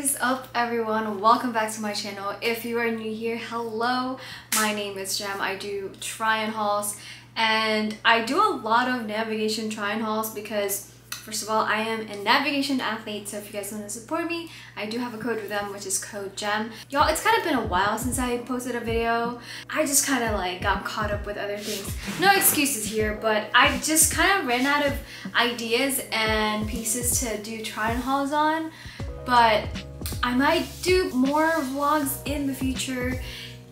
is up, everyone? Welcome back to my channel. If you are new here, hello, my name is Jem. I do try and hauls, and I do a lot of navigation try and hauls because first of all, I am a navigation athlete, so if you guys want to support me, I do have a code with them, which is code GEM. Y'all, it's kind of been a while since I posted a video. I just kind of like got caught up with other things. No excuses here, but I just kind of ran out of ideas and pieces to do try and hauls on, but I might do more vlogs in the future.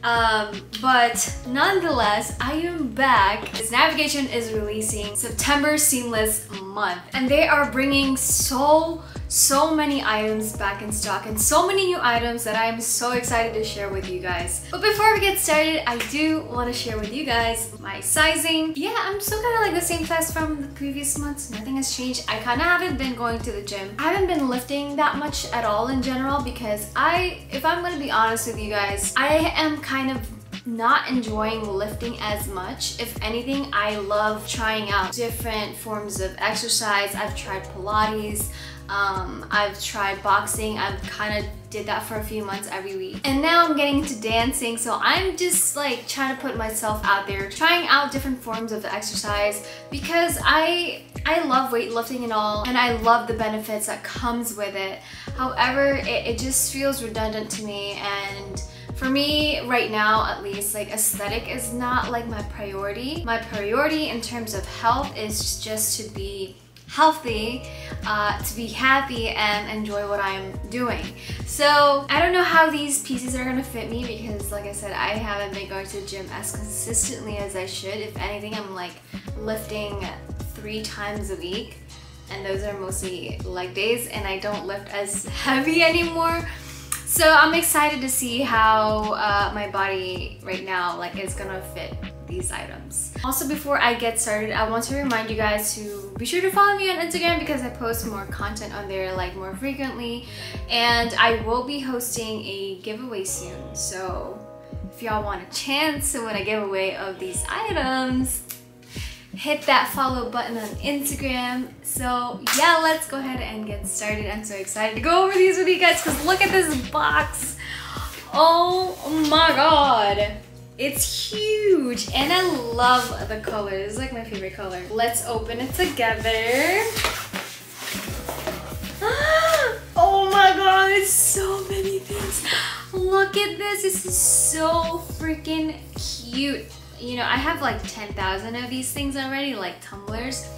But nonetheless, I am back. This navigation is releasing September Seamless Month, and they are bringing so many items back in stock and so many new items that I am so excited to share with you guys. But before we get started, I do want to share with you guys my sizing. Yeah, I'm still kind of like the same size from the previous months. Nothing has changed. I kind of haven't been going to the gym. I haven't been lifting that much at all in general because if I'm going to be honest with you guys, I am kind of not enjoying lifting as much. If anything, I love trying out different forms of exercise. I've tried Pilates, I've tried boxing. I've kind of did that for a few months every week, and now I'm getting into dancing, so I'm just like trying to put myself out there, trying out different forms of exercise, because I love weightlifting and all, and I love the benefits that comes with it. However, it just feels redundant to me, and for me right now, at least, like, aesthetic is not like my priority. My priority in terms of health is just to be healthy, to be happy and enjoy what I'm doing. So I don't know how these pieces are gonna fit me because, like I said, I haven't been going to the gym as consistently as I should. If anything, I'm like lifting 3 times a week, and those are mostly leg days, and I don't lift as heavy anymore. So I'm excited to see how my body right now like is gonna fit these items. Also, before I get started, I want to remind you guys to be sure to follow me on Instagram because I post more content on there like more frequently, and I will be hosting a giveaway soon. So if y'all want a chance to win a giveaway of these items, hit that follow button on Instagram. So yeah, let's go ahead and get started. I'm so excited to go over these with you guys because look at this box. Oh my god, it's huge, and I love the color. This is like my favorite color. Let's open it together. Oh my god, it's so many things. Look at this. This is so freaking cute. You know, I have like 10,000 of these things already, like tumblers,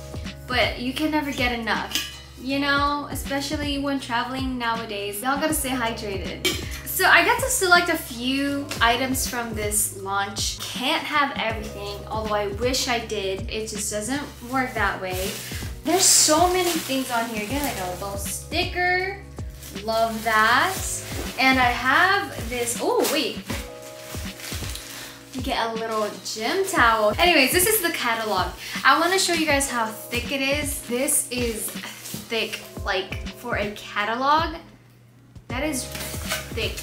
but you can never get enough, you know, especially when traveling nowadays. Y'all gotta stay hydrated. So I got to select a few items from this launch. Can't have everything, although I wish I did. It just doesn't work that way. There's so many things on here. Again, like a little sticker. Love that. And I have this, oh wait. Get a little gym towel. Anyways, this is the catalog. I want to show you guys how thick it is. This is thick, like for a catalog. That is thick.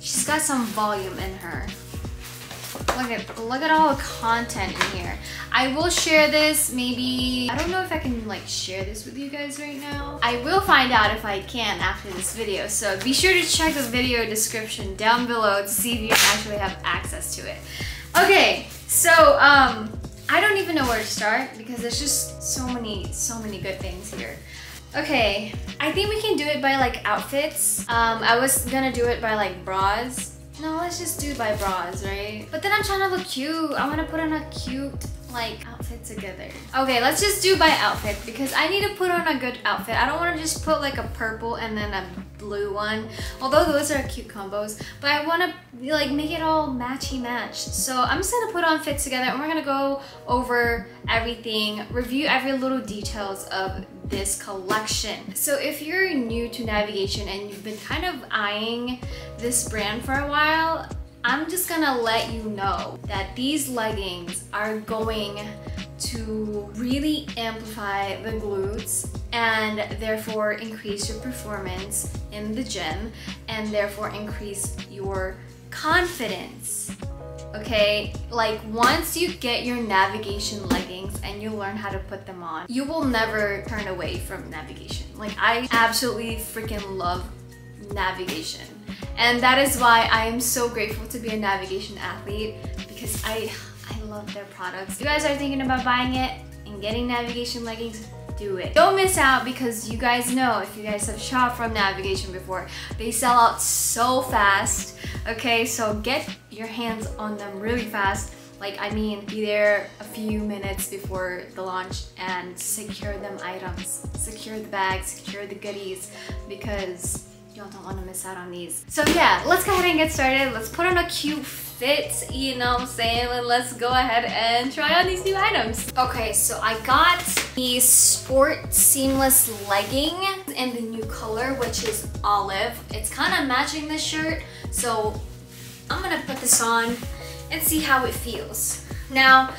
She's got some volume in her. Look at all the content in here. I will share this maybe. I don't know if I can like share this with you guys right now. I will find out if I can after this video. So be sure to check the video description down below to see if you actually have access to it. Okay, so I don't even know where to start because there's just so many good things here. Okay, I think we can do it by like outfits. I was gonna do it by like bras. No, let's just do by bras, right? But then I'm trying to look cute. I want to put on a cute, like, outfit together. Okay, let's just do by outfit because I need to put on a good outfit. I don't want to just put, like, a purple and then a blue one. Although those are cute combos. But I want to, like, make it all matchy-match. So I'm just going to put on fits together, and we're going to go over everything, review every little details of this collection. So if you're new to navigation and you've been kind of eyeing this brand for a while, I'm just gonna let you know that these leggings are going to really amplify the glutes and therefore increase your performance in the gym and therefore increase your confidence. Okay, like once you get your navigation leggings and you learn how to put them on, you will never turn away from navigation. Like I absolutely freaking love navigation. And that is why I am so grateful to be a navigation athlete, because I love their products. If you guys are thinking about buying it and getting navigation leggings, do it. Don't miss out, because you guys know, if you guys have shopped from navigation before, they sell out so fast, okay? So get your hands on them really fast. Like, I mean, be there a few minutes before the launch and secure them items. Secure the bags, secure the goodies, because y'all don't want to miss out on these. So yeah, let's go ahead and get started. Let's put on a cute fit, you know what I'm saying? And let's go ahead and try on these new items. Okay, so I got the sport seamless legging in the new color, which is olive. It's kind of matching this shirt, so I'm gonna put this on and see how it feels. Now,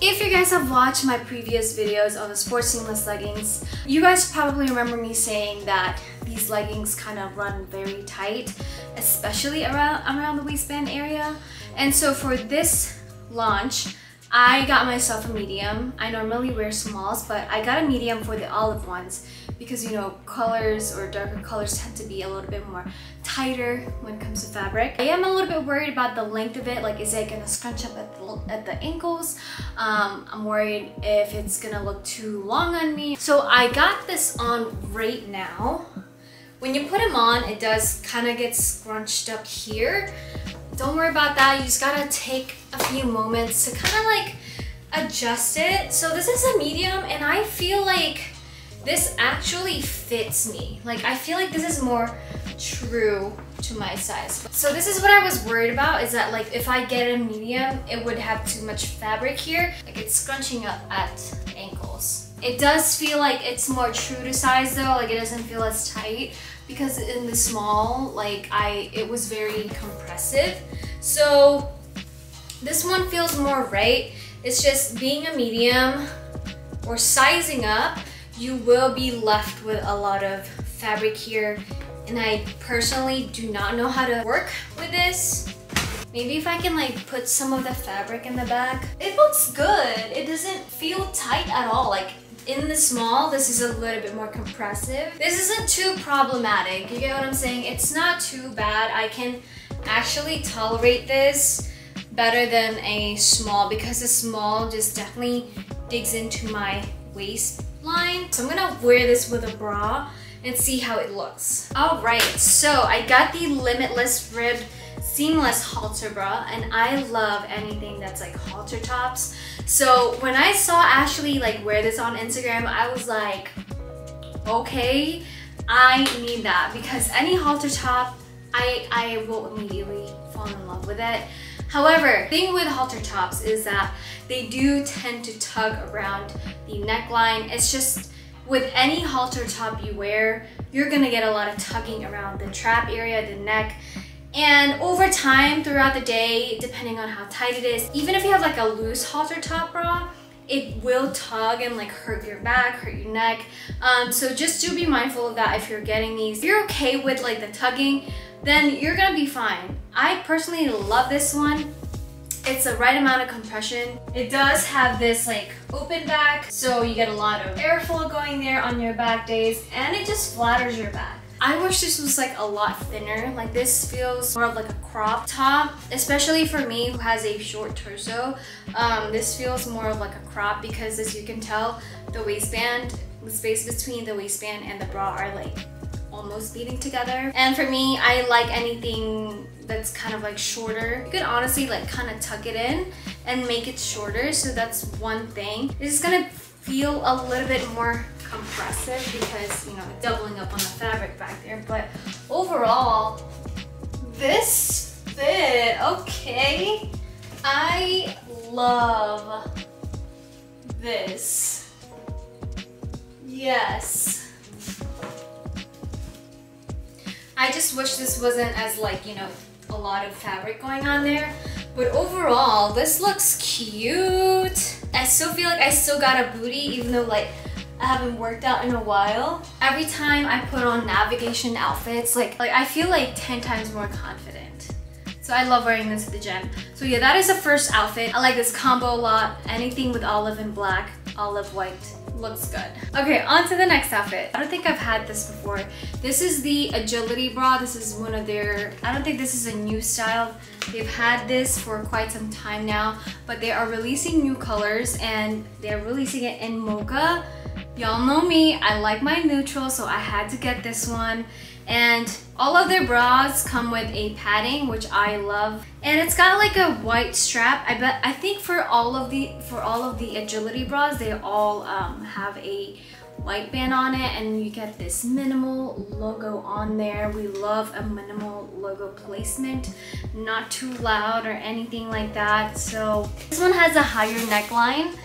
if you guys have watched my previous videos on the sports seamless leggings, you guys probably remember me saying that these leggings kind of run very tight, especially around the waistband area. And so for this launch, I got myself a medium. I normally wear smalls, but I got a medium for the olive ones because, you know, colors or darker colors tend to be a little bit more tighter when it comes to fabric. I am a little bit worried about the length of it. Like, is it gonna scrunch up at the ankles? I'm worried if it's gonna look too long on me. So I got this on right now. When you put them on, it does kind of get scrunched up here. Don't worry about that. You just gotta take a few moments to kind of like adjust it. So this is a medium, and I feel like this actually fits me. Like, I feel like this is more true to my size. So this is what I was worried about, is that like if I get a medium, it would have too much fabric here. Like, it's scrunching up at ankles. It does feel like it's more true to size though. Like, it doesn't feel as tight, because in the small, like it was very compressive. So this one feels more right. It's just being a medium or sizing up, you will be left with a lot of fabric here. And I personally do not know how to work with this. Maybe if I can like put some of the fabric in the back. It looks good. It doesn't feel tight at all. Like, in the small, this is a little bit more compressive. This isn't too problematic. You get what I'm saying? It's not too bad. I can actually tolerate this better than a small, because the small just definitely digs into my waistline. So I'm gonna wear this with a bra and see how it looks. All right, so I got the Limitless Ribbed Seamless Halter Bra, and I love anything that's like halter tops. So when I saw Ashley like wear this on Instagram, I was like, okay, I need that, because any halter top, I will immediately fall in love with it. However, the thing with halter tops is that they do tend to tug around the neckline. It's just, with any halter top you wear, you're gonna get a lot of tugging around the trap area, the neck, and over time throughout the day, depending on how tight it is, even if you have like a loose halter top bra, it will tug and like hurt your back, hurt your neck. So just do be mindful of that if you're getting these. If you're okay with like the tugging, then you're gonna be fine. I personally love this one. It's the right amount of compression. It does have this like open back, so you get a lot of airflow going there on your back days, and it just flatters your back. I wish this was like a lot thinner. Like, this feels more of like a crop top, especially for me who has a short torso. This feels more of like a crop, because as you can tell, the waistband, the space between the waistband and the bra are like almost beating together. And for me, I like anything that's kind of like shorter. You could honestly like kind of tuck it in and make it shorter, so that's one thing. It's just gonna feel a little bit more compressive, because, you know, doubling up on the fabric back there. But overall, this fit, okay, I love this. Yes, I just wish this wasn't as like, you know, a lot of fabric going on there. But overall, this looks cute. I still feel like I still got a booty, even though like I haven't worked out in a while. Every time I put on navigation outfits, like I feel like 10 times more confident. So I love wearing this at the gym. So yeah, that is the first outfit. I like this combo a lot. Anything with olive and black, olive white looks good. Okay, on to the next outfit. I don't think I've had this before. This is the agility bra. This is one of their, I don't think this is a new style. They've had this for quite some time now, but they are releasing new colors and they're releasing it in mocha. Y'all know me, I like my neutral, so I had to get this one. And all of their bras come with a padding, which I love, and it's got like a white strap. I think for all of the agility bras, they all have a white band on it, and you get this minimal logo on there. We love a minimal logo placement, not too loud or anything like that. So this one has a higher neckline,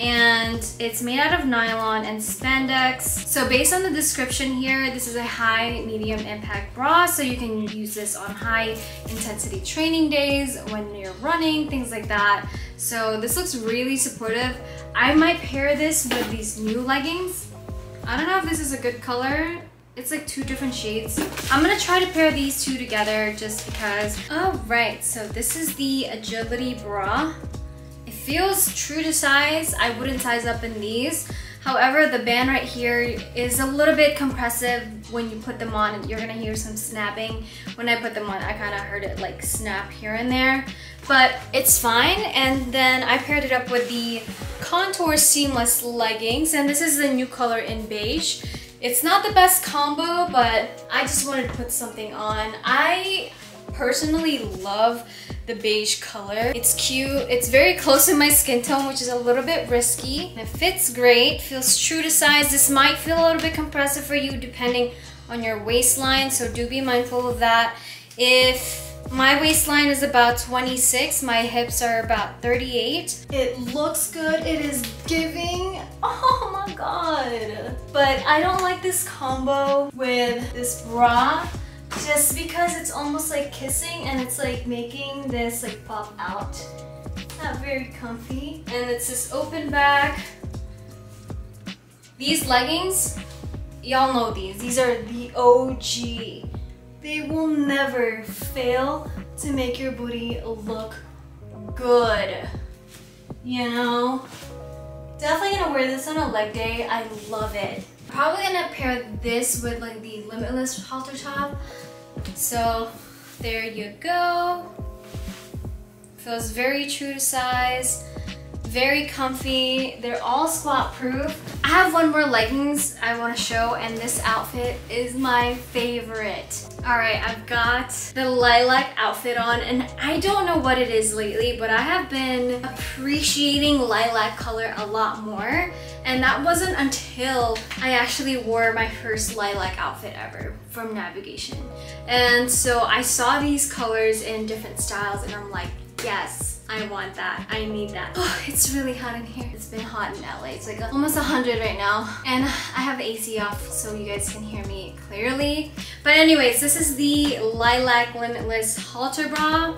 and it's made out of nylon and spandex. So based on the description here, this is a high medium impact bra, so you can use this on high intensity training days when you're running, things like that. So this looks really supportive. I might pair this with these new leggings. I don't know if this is a good color. It's like two different shades. I'm gonna try to pair these two together just because. All right, so this is the agility bra. Feels true to size. I wouldn't size up in these. However, the band right here is a little bit compressive when you put them on. You're gonna hear some snapping. When I put them on, I kind of heard it like snap here and there, but it's fine. And then I paired it up with the contour seamless leggings, and this is the new color in beige. It's not the best combo, but I just wanted to put something on. I personally love the beige color. It's cute. It's very close to my skin tone, which is a little bit risky. It fits great, feels true to size. This might feel a little bit compressive for you depending on your waistline, so do be mindful of that. If my waistline is about 26, my hips are about 38. It looks good. It is giving, oh my god. But I don't like this combo with this bra, just because it's almost like kissing and it's like making this like pop out. Not very comfy. And it's this open back. These leggings, y'all know these are the OG. They will never fail to make your booty look good, you know? Definitely gonna wear this on a leg day. I love it. Probably gonna pair this with like the Limitless halter top. So there you go. Feels very true to size, very comfy. They're all squat proof. I have one more leggings I want to show, and this outfit is my favorite. All right, I've got the lilac outfit on, and I don't know what it is lately, but I have been appreciating lilac color a lot more. And that wasn't until I actually wore my first lilac outfit ever from Navigation. And so I saw these colors in different styles and I'm like, yes, I want that. I need that. Oh, it's really hot in here. It's been hot in LA. It's like almost 100 right now. And I have AC off so you guys can hear me clearly. But anyways, this is the lilac Limitless halter bra.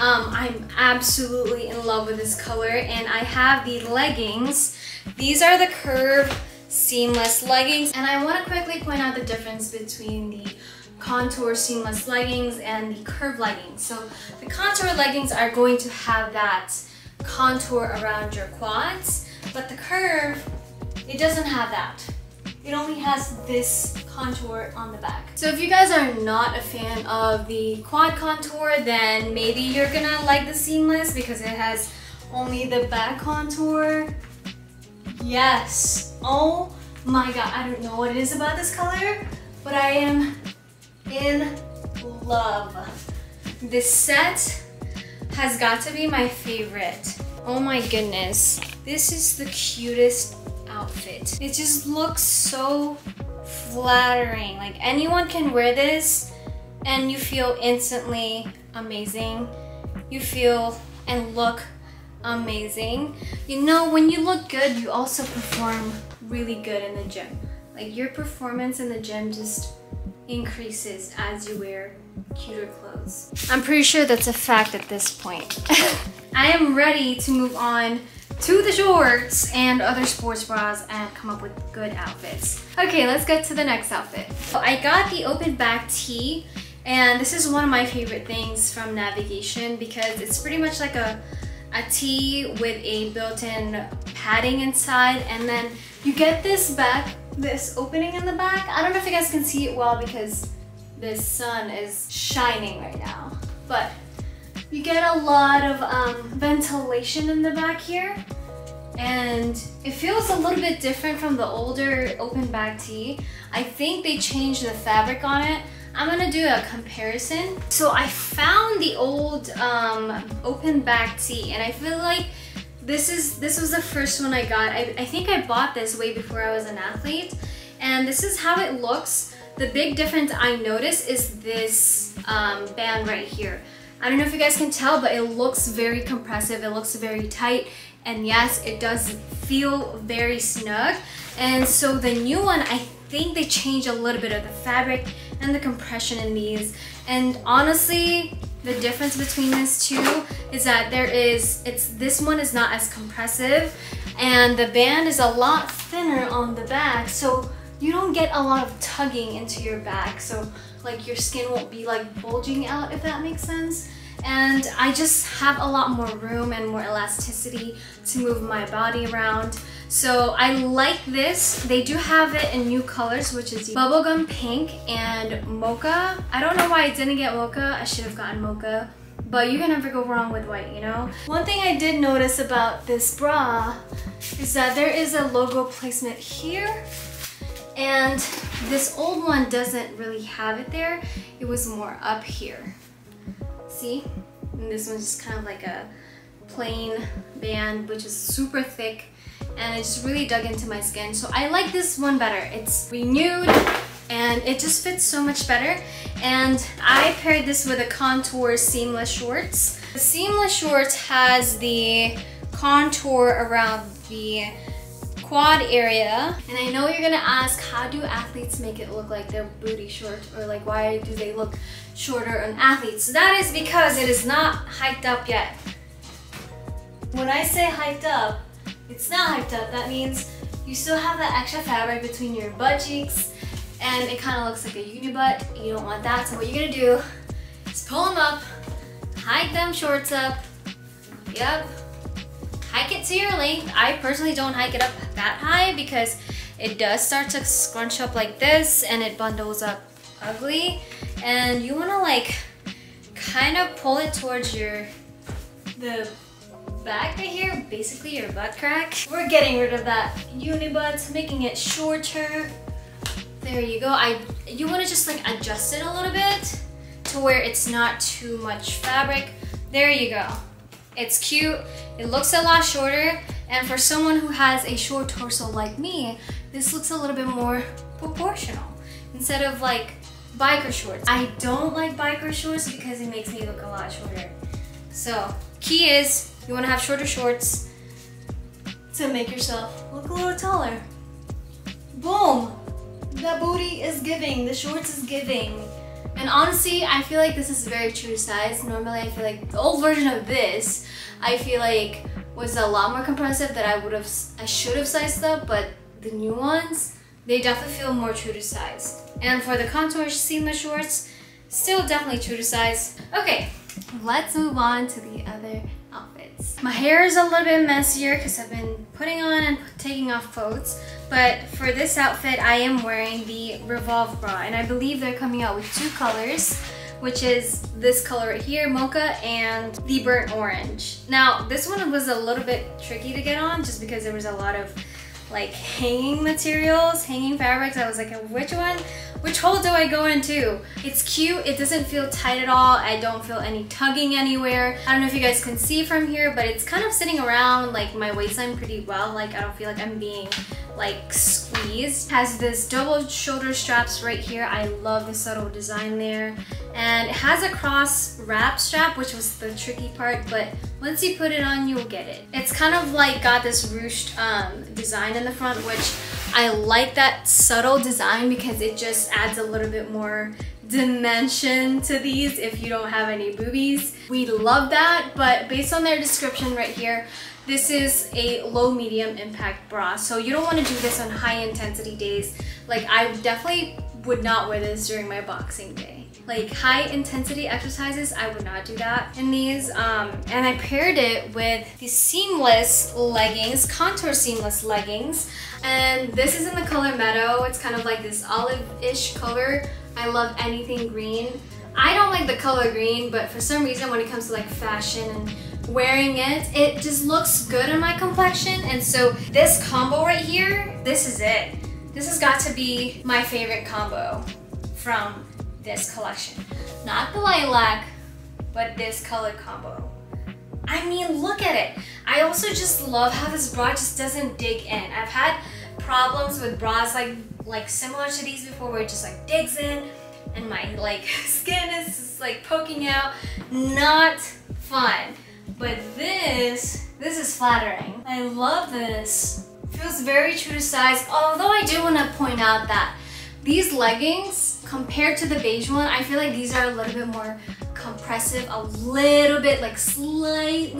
I'm absolutely in love with this color, and I have the leggings. These are the curved seamless leggings, and I want to quickly point out the difference between the contour seamless leggings and the curved leggings. So the contour leggings are going to have that contour around your quads, but the curve, it doesn't have that. It only has this contour on the back. So if you guys are not a fan of the quad contour, then maybe you're gonna like the seamless because it has only the back contour. Yes, oh my god, I don't know what it is about this color, but I am in love. This set has got to be my favorite. Oh my goodness, this is the cutest outfit. It just looks so flattering. Like, anyone can wear this and you feel instantly amazing. You feel and look amazing. You know, when you look good, you also perform really good in the gym. Like, your performance in the gym just increases as you wear cuter clothes. I'm pretty sure that's a fact at this point. I am ready to move on to the shorts and other sports bras and come up with good outfits. Okay, let's get to the next outfit. So I got the open back tee, and this is one of my favorite things from Navigation because it's pretty much like a tee with a built-in padding inside, and then You get this back, this opening in the back. I don't know if you guys can see it well because this sun is shining right now, but you get a lot of ventilation in the back here, and it feels a little bit different from the older open back tee. I think they changed the fabric on it. I'm gonna do a comparison. So I found the old open back tee, and I feel like this was the first one I got. I think I bought this way before I was an athlete, and this is how it looks. The big difference I noticed is this band right here. I don't know if you guys can tell, but it looks very compressive, it looks very tight, and yes, it does feel very snug. And so the new one, I think they changed a little bit of the fabric and the compression in these. And honestly, the difference between these two is that this one is not as compressive, and the band is a lot thinner on the back, so you don't get a lot of tugging into your back, so like your skin won't be like bulging out, if that makes sense. And I just have a lot more room and more elasticity to move my body around. So I like this. They do have it in new colors, which is bubblegum pink and mocha. I don't know why I didn't get mocha. I should have gotten mocha, but you can never go wrong with white, you know? One thing I did notice about this bra is that there is a logo placement here, and this old one doesn't really have it there. It was more up here. See? And this one's just kind of like a plain band, which is super thick, and it just really dug into my skin. So I like this one better. It's renewed, and it just fits so much better. And I paired this with a Contour seamless shorts. The seamless shorts has the contour around the quad area, and I know you're gonna ask, how do athletes make it look like their booty short, or like why do they look shorter on athletes? So that is because it is not hiked up yet. When I say hiked up, it's not hiked up. That means you still have that extra fabric between your butt cheeks, and it kind of looks like a unibutt. You don't want that, so what you're gonna do is pull them up, hike them shorts up. Yep. Hike it to your length. I personally don't hike it up that high because it does start to scrunch up like this, and it bundles up ugly, and you want to like kind of pull it towards the back right here, basically your butt crack. We're getting rid of that unibutt, making it shorter. There you go. You want to just like adjust it a little bit to where it's not too much fabric. There you go. It's cute, it looks a lot shorter, and for someone who has a short torso like me, this looks a little bit more proportional instead of like biker shorts. I don't like biker shorts because it makes me look a lot shorter. So key is you want to have shorter shorts to make yourself look a little taller. Boom! The booty is giving, the shorts is giving. And honestly, I feel like this is very true size. Normally, I feel like the old version of this, I feel like was a lot more compressive that I should have sized up, but the new ones, they definitely feel more true to size. And for the contour seamless shorts, still definitely true to size. Okay, let's move on to the other outfits. My hair is a little bit messier because I've been putting on and taking off coats. But for this outfit, I am wearing the Revolve bra, and I believe they're coming out with two colors, which is this color right here, mocha, and the burnt orange. Now, this one was a little bit tricky to get on just because there was a lot of like hanging materials, hanging fabrics. I was like, which hole do I go into? It's cute, it doesn't feel tight at all. I don't feel any tugging anywhere. I don't know if you guys can see from here, but it's kind of sitting around like my waistline pretty well. Like I don't feel like I'm being like squeezed. It has this double shoulder straps right here. I love the subtle design there. And it has a cross wrap strap, which was the tricky part, but once you put it on, you'll get it. It's kind of like got this ruched design in the front, which I like that subtle design because it just adds a little bit more dimension to these if you don't have any boobies. We love that, but based on their description right here, this is a low-medium impact bra, so you don't want to do this on high-intensity days. Like I definitely would not wear this during my boxing day. Like high intensity exercises, I would not do that in these. And I paired it with these seamless leggings, contour seamless leggings. And this is in the color Meadow. It's kind of like this olive-ish color. I love anything green. I don't like the color green, but for some reason when it comes to like fashion and wearing it, it just looks good on my complexion. And so this combo right here, this is it. This has got to be my favorite combo from this collection. Not the lilac, but this color combo. I mean, look at it. I also just love how this bra just doesn't dig in. I've had problems with bras like similar to these before where it just like digs in and my like skin is just like poking out. Not fun. But this is flattering. I love this. Feels very true to size, although I do want to point out that these leggings, compared to the beige one, I feel like these are a little bit more compressive, a little bit like slightly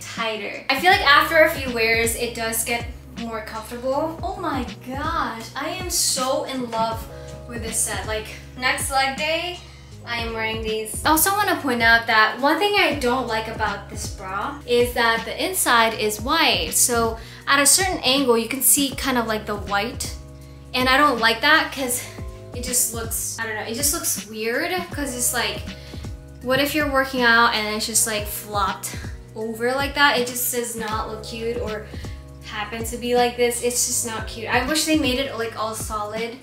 tighter. I feel like after a few wears, it does get more comfortable. Oh my gosh, I am so in love with this set. Like next leg day, I am wearing these. I also want to point out that one thing I don't like about this bra is that the inside is white. So at a certain angle, you can see kind of like the white. And I don't like that because it just looks, I don't know, it just looks weird because it's like, what if you're working out and it's just like flopped over like that? It just does not look cute or happen to be like this. It's just not cute. I wish they made it like all solid,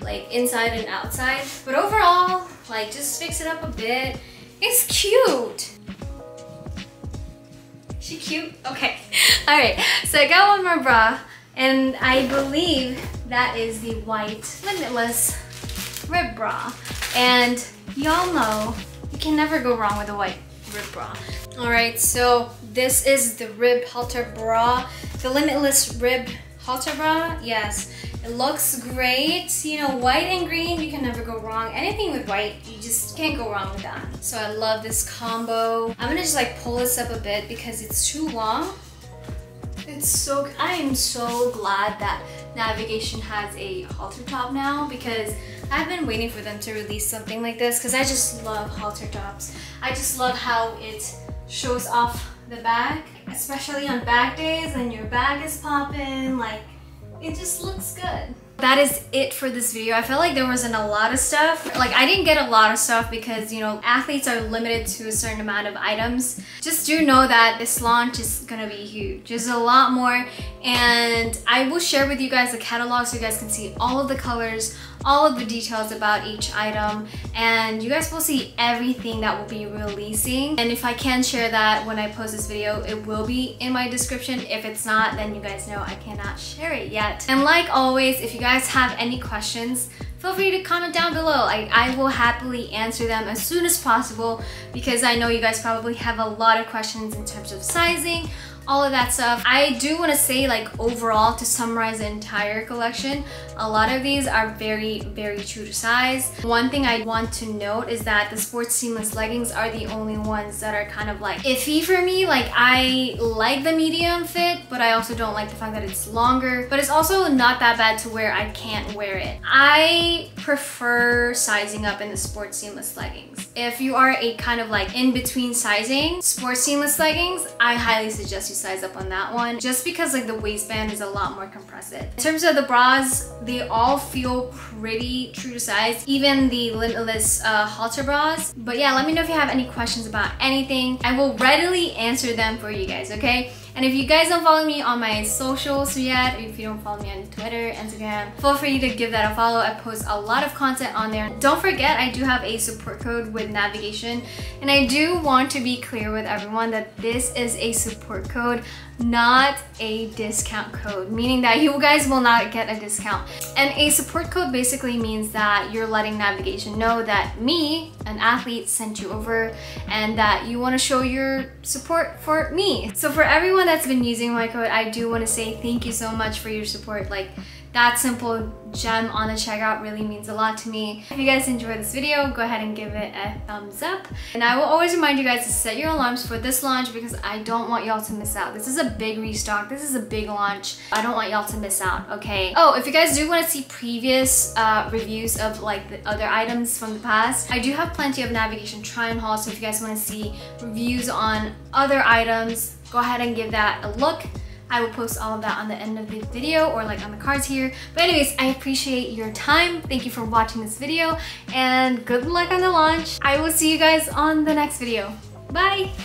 like inside and outside. But overall, like just fix it up a bit. It's cute. Is she cute? Okay. All right. So I got one more bra and I believe that is the white limitless rib bra. And y'all know you can never go wrong with a white rib bra. All right. So this is the rib halter bra, the limitless rib halter bra. Yes. It looks great. You know, white and green, you can never go wrong. Anything with white, you just can't go wrong with that. So I love this combo. I'm gonna just like pull this up a bit because it's too long. It's so, I am so glad that Navigation has a halter top now because I've been waiting for them to release something like this because I just love halter tops. I just love how it shows off the back, especially on back days and your bag is popping, like, it just looks good. That is it for this video. I felt like there wasn't a lot of stuff. Like I didn't get a lot of stuff because, you know, athletes are limited to a certain amount of items. Just do know that this launch is gonna be huge. There's a lot more and I will share with you guys the catalog so you guys can see all of the colors, all of the details about each item, and you guys will see everything that will be releasing. And if I can share that when I post this video, it will be in my description. If it's not, then you guys know I cannot share it yet. And like always, if you guys have any questions, feel free to comment down below. I will happily answer them as soon as possible because I know you guys probably have a lot of questions in terms of sizing, all of that stuff. I do want to say, like, overall, to summarize the entire collection, a lot of these are very true to size. One thing I want to note is that the sports seamless leggings are the only ones that are kind of like iffy for me. Like, I like the medium fit, but I also don't like the fact that it's longer, but it's also not that bad to where I can't wear it. I prefer sizing up in the sports seamless leggings. If you are a kind of like in between sizing, sports seamless leggings, I highly suggest you size up on that one just because like the waistband is a lot more compressive. In terms of the bras, they all feel pretty true to size, even the limitless halter bras. But yeah, let me know if you have any questions about anything. I will readily answer them for you guys, okay? And if you guys don't follow me on my socials yet, if you don't follow me on Twitter, Instagram, feel free to give that a follow. I post a lot of content on there. Don't forget, I do have a support code with Navigation. And I do want to be clear with everyone that this is a support code, not a discount code, meaning that you guys will not get a discount. And a support code basically means that you're letting Navigation know that me, an athlete, sent you over and that you want to show your support for me. So for everyone that's been using my code, I do want to say thank you so much for your support. Like, that simple gem on the checkout really means a lot to me. If you guys enjoyed this video, go ahead and give it a thumbs up. And I will always remind you guys to set your alarms for this launch because I don't want y'all to miss out. This is a big restock. This is a big launch. I don't want y'all to miss out, okay? Oh, if you guys do want to see previous reviews of like the other items from the past, I do have plenty of Navigation try-on hauls, so if you guys want to see reviews on other items, go ahead and give that a look. I will post all of that on the end of the video or like on the cards here. But anyways, I appreciate your time. Thank you for watching this video and good luck on the launch. I will see you guys on the next video. Bye!